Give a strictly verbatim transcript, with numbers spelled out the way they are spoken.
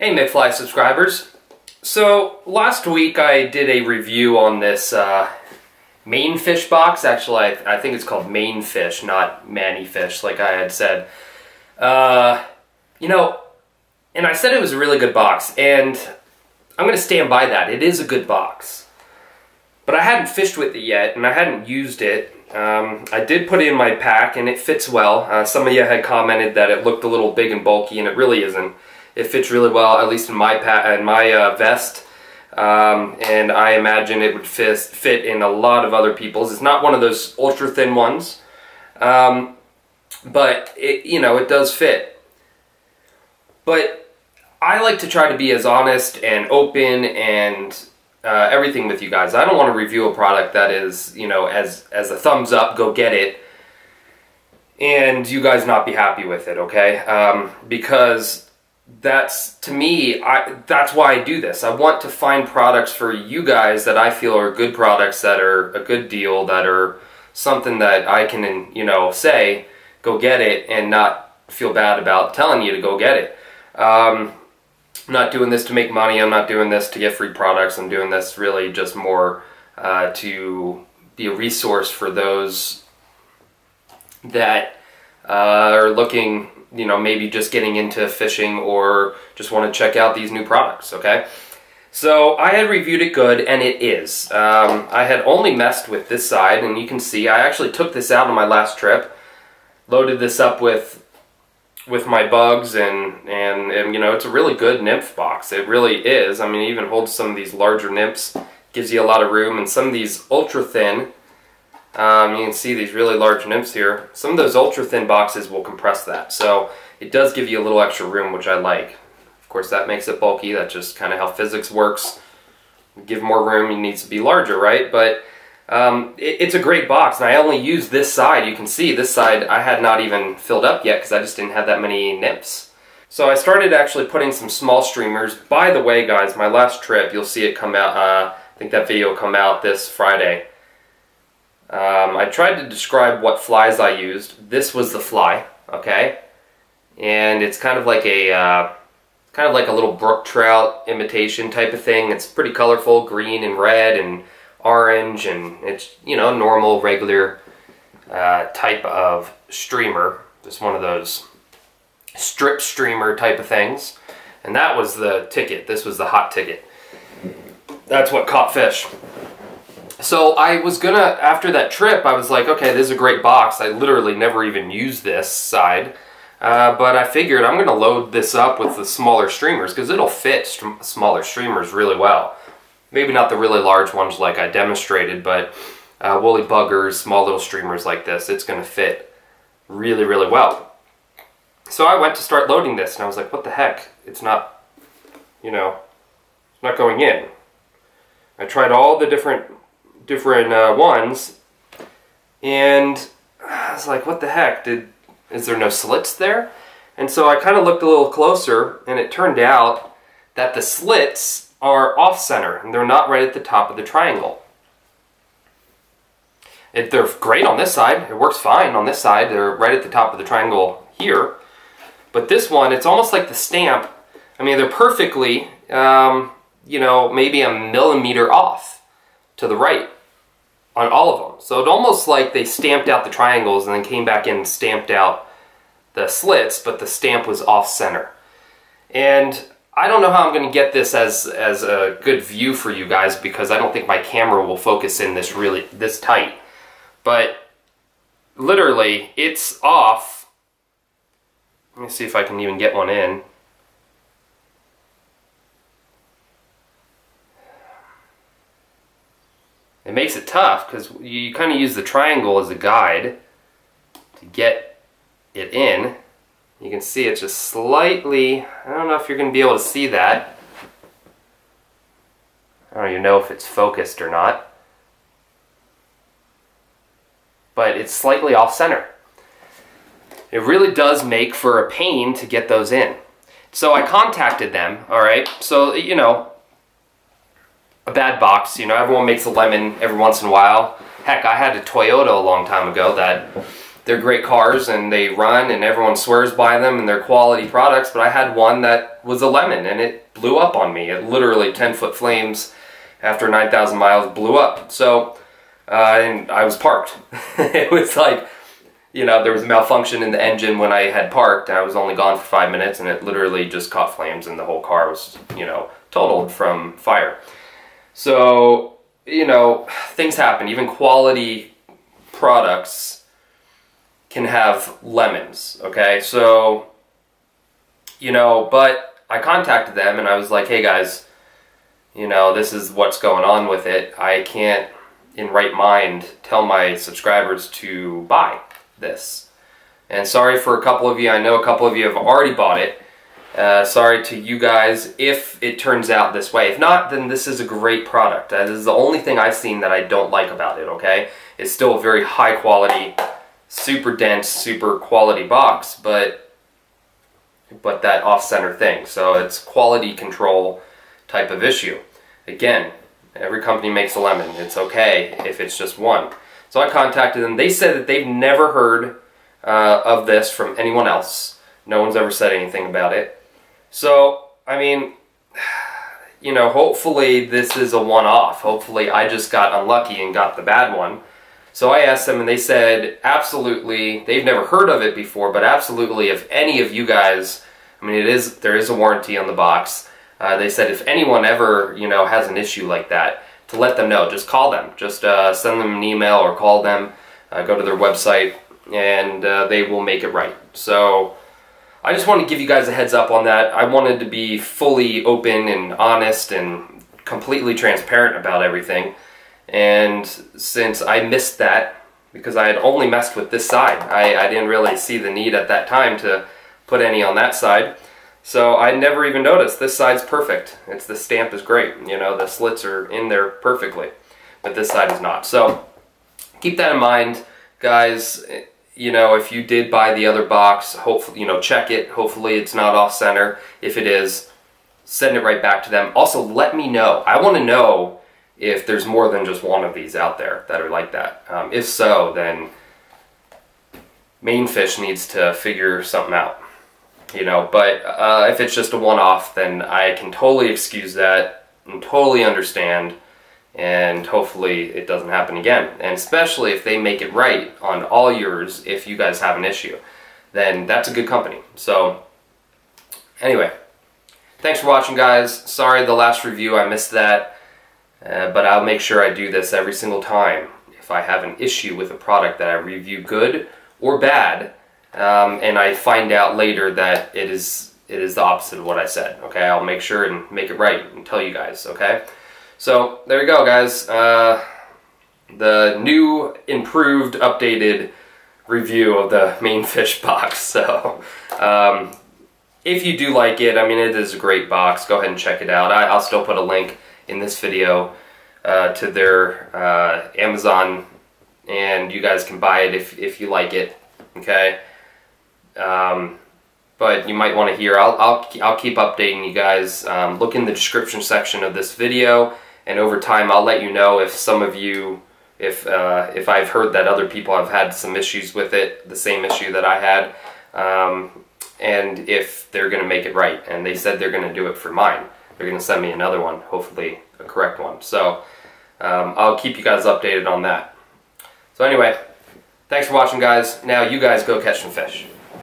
Hey McFly subscribers. So last week I did a review on this uh, Mainefish box. Actually I, I think it's called Mainefish, not Mannyfish, like I had said. Uh, you know, and I said it was a really good box, and I'm going to stand by that. It is a good box. But I hadn't fished with it yet, and I hadn't used it. Um, I did put it in my pack, and it fits well. Uh, some of you had commented that it looked a little big and bulky, and it really isn't. It fits really well, at least in my pa in my uh, vest, um, and I imagine it would fit in a lot of other people's. It's not one of those ultra thin ones, um, but it, you know, it does fit. But I like to try to be as honest and open and uh, everything with you guys. I don't want to review a product that is, you know, as as a thumbs up, go get it, and you guys not be happy with it, okay? Um, because that's, to me, I, that's why I do this. I want to find products for you guys that I feel are good products, that are a good deal, that are something that I can, you know, say, go get it, and not feel bad about telling you to go get it. Um, I'm not doing this to make money. I'm not doing this to get free products. I'm doing this really just more uh, to be a resource for those that uh, are looking, you know, maybe just getting into fishing or just want to check out these new products, okay? So I had reviewed it good, and it is. Um, I had only messed with this side, and you can see I actually took this out on my last trip, loaded this up with with my bugs, and, and, and you know, it's a really good nymph box. It really is. I mean, it even holds some of these larger nymphs, gives you a lot of room, and some of these ultra-thin, Um, you can see these really large nymphs here. Some of those ultra-thin boxes will compress that, so it does give you a little extra room, which I like. Of course, that makes it bulky. That's just kind of how physics works. Give more room, it needs to be larger, right? But um, it, it's a great box, and I only used this side. You can see this side I had not even filled up yet because I just didn't have that many nymphs. So I started actually putting some small streamers. By the way, guys, my last trip, you'll see it come out. Uh, I think that video will come out this Friday. Um, I tried to describe what flies I used. This was the fly, okay? And it's kind of like a, uh, kind of like a little brook trout imitation type of thing. It's pretty colorful, green and red and orange, and it's, you know, normal, regular uh, type of streamer. Just one of those strip streamer type of things. And that was the ticket. This was the hot ticket. That's what caught fish. So I was gonna, after that trip, I was like, okay, this is a great box. I literally never even used this side. Uh, but I figured I'm gonna load this up with the smaller streamers because it'll fit st smaller streamers really well. Maybe not the really large ones like I demonstrated, but uh, woolly buggers, small little streamers like this, it's gonna fit really, really well. So I went to start loading this, and I was like, what the heck? It's not, you know, it's not going in. I tried all the different... different uh, ones, and I was like, what the heck, did is there no slits there? And so I kind of looked a little closer, and it turned out that the slits are off center, and they're not right at the top of the triangle. It, they're great on this side, it works fine on this side, they're right at the top of the triangle here, but this one, it's almost like the stamp. I mean, they're perfectly, um, you know, maybe a millimeter off to the right on all of them. So it almost like they stamped out the triangles and then came back in and stamped out the slits, but the stamp was off center. And I don't know how I'm gonna get this as, as a good view for you guys, because I don't think my camera will focus in this really, this tight. But literally, it's off. Let me see if I can even get one in. It makes it tough because you kind of use the triangle as a guide to get it in. You can see it's just slightly, I don't know if you're going to be able to see that. I don't even know if it's focused or not. But it's slightly off center. It really does make for a pain to get those in. So I contacted them, alright, so, you know, a bad box, you know, everyone makes a lemon every once in a while. Heck, I had a Toyota a long time ago that They're great cars and they run and everyone swears by them and they're quality products, but I had one that was a lemon and it blew up on me. It literally ten foot flames after nine thousand miles blew up. So, uh, and I was parked. It was like, you know, there was a malfunction in the engine when I had parked. I was only gone for five minutes and it literally just caught flames and the whole car was, you know, totaled from fire. So, you know, things happen. Even quality products can have lemons, okay? So, you know, but I contacted them and I was like, hey guys, you know, this is what's going on with it. I can't, in right mind, tell my subscribers to buy this. And sorry for a couple of you, I know a couple of you have already bought it. Uh, sorry to you guys if it turns out this way. If not, then this is a great product. Uh, this is the only thing I've seen that I don't like about it, okay? It's still a very high quality, super dense, super quality box, but, but that off-center thing. So it's quality control type of issue. Again, every company makes a lemon. It's okay if it's just one. So I contacted them. They said that they've never heard uh, of this from anyone else. No one's ever said anything about it. So, I mean, you know, hopefully this is a one-off. Hopefully I just got unlucky and got the bad one. So I asked them and they said, absolutely, they've never heard of it before, but absolutely if any of you guys, I mean, it is there is a warranty on the box. Uh, they said if anyone ever, you know, has an issue like that, to let them know, just call them, just uh, send them an email or call them, uh, go to their website, and uh, they will make it right. So I just want to give you guys a heads up on that. I wanted to be fully open and honest and completely transparent about everything, and since I missed that, because I had only messed with this side, I, I didn't really see the need at that time to put any on that side. So I never even noticed. This side's perfect. It's the stamp is great. You know, the slits are in there perfectly, but this side is not. So keep that in mind, guys. You know, if you did buy the other box, hopefully, you know, check it. Hopefully it's not off center. If it is, send it right back to them. Also, let me know. I want to know if there's more than just one of these out there that are like that. Um, if so, then Mainefish needs to figure something out. You know, but uh, if it's just a one-off, then I can totally excuse that and totally understand, and hopefully it doesn't happen again. And especially if they make it right on all yours, if you guys have an issue, then that's a good company. So anyway, thanks for watching, guys. Sorry the last review, I missed that, uh, but I'll make sure I do this every single time. If I have an issue with a product that I review, good or bad, Um, and I find out later that it is it is the opposite of what I said, okay? I'll make sure and make it right and tell you guys, okay? So there you go, guys. Uh, the new, improved, updated review of the Mainefish box. So um, if you do like it, I mean, it is a great box. Go ahead and check it out. I, I'll still put a link in this video uh, to their uh, Amazon, and you guys can buy it if, if you like it, okay? Um, but you might want to hear, I'll, I'll, I'll keep updating you guys. Um, look in the description section of this video, and over time I'll let you know if some of you, if, uh, if I've heard that other people have had some issues with it, the same issue that I had, um, and if they're going to make it right. And they said they're going to do it for mine. They're going to send me another one, hopefully a correct one. So um, I'll keep you guys updated on that. So anyway, thanks for watching, guys. Now you guys go catch some fish.